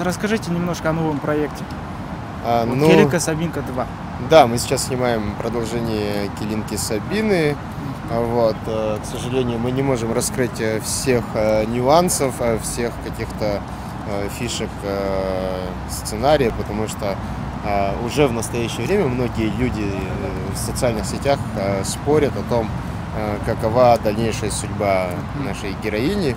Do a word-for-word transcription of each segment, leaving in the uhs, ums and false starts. Расскажите немножко о новом проекте. А, вот ну, Келинка Сабинка два. Да, мы сейчас снимаем продолжение Келинки Сабины. Вот, к сожалению, мы не можем раскрыть всех нюансов, всех каких-то фишек сценария, потому что уже в настоящее время многие люди в социальных сетях спорят о том, какова дальнейшая судьба нашей героини.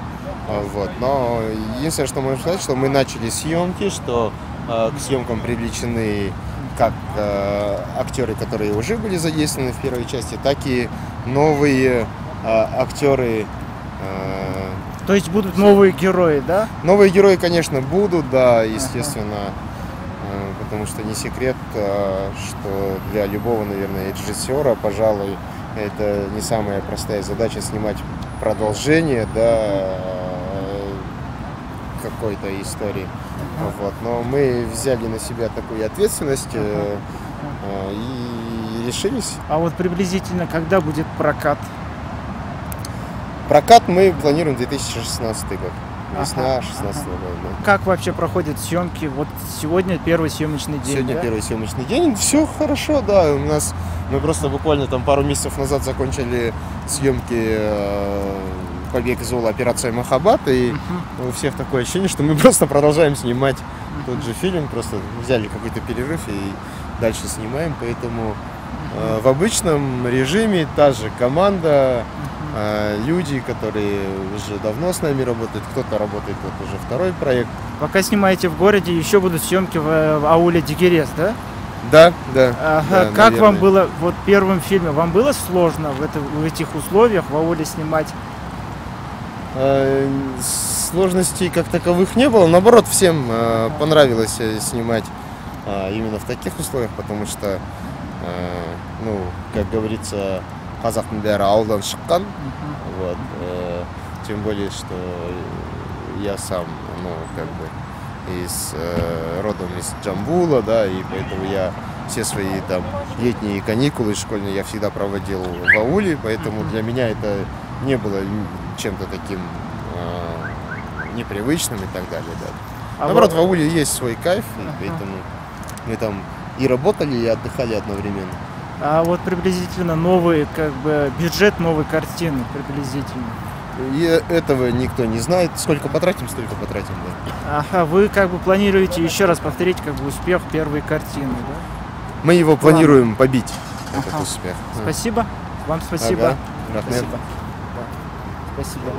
Вот. Но единственное, что можно сказать, что мы начали съемки, что э, к съемкам привлечены как э, актеры, которые уже были задействованы в первой части, так и новые э, актеры. Э, То есть будут новые герои, да? Новые герои, конечно, будут, да, естественно. Ага. Э, потому что не секрет, э, что для любого, наверное, режиссера, пожалуй, это не самая простая задача — снимать продолжение, да, какой-то истории. Вот. Но мы взяли на себя такую ответственность э, э, и решились. А вот приблизительно когда будет прокат? Прокат мы планируем две тысячи шестнадцатый год. Весна шестнадцатого года. Как вообще проходят съемки? Вот сегодня первый съемочный день. Сегодня да? первый съемочный день. Все хорошо, да. У нас мы просто буквально там пару месяцев назад закончили съемки э, «Побег из ула», «Операция махаббат», и у всех такое ощущение, что мы просто продолжаем снимать тот же фильм, просто взяли какой-то перерыв и дальше снимаем. Поэтому э, в обычном режиме та же команда. Люди, которые уже давно с нами работают, кто-то работает вот уже второй проект. Пока снимаете в городе, еще будут съемки в, в Ауле Дегерес, да? Да, да. А, да как наверное. Вам было вот в первом фильме? Вам было сложно в, это, в этих условиях в Ауле снимать? Э, сложностей как таковых не было. Наоборот, всем э, понравилось снимать э, именно в таких условиях, потому что, э, ну, как говорится, казах-модера ауылдан шыққан. Вот. Э, тем более, что я сам, ну, как бы, из, э, родом из Джамбула, да, и поэтому я все свои там летние каникулы школьные я всегда проводил в ауле, поэтому для меня это не было чем-то таким э, непривычным и так далее, да. Наоборот, в ауле есть свой кайф, и поэтому мы там и работали, и отдыхали одновременно. А вот приблизительно новый, как бы, бюджет новой картины, приблизительно. И этого никто не знает. Сколько потратим, столько потратим, да. Ага, вы как бы планируете еще раз повторить, как бы, успех первой картины, да? Мы его План. планируем побить, ага. этот успех. Спасибо. Вам спасибо. Ага. Спасибо. Да. Спасибо.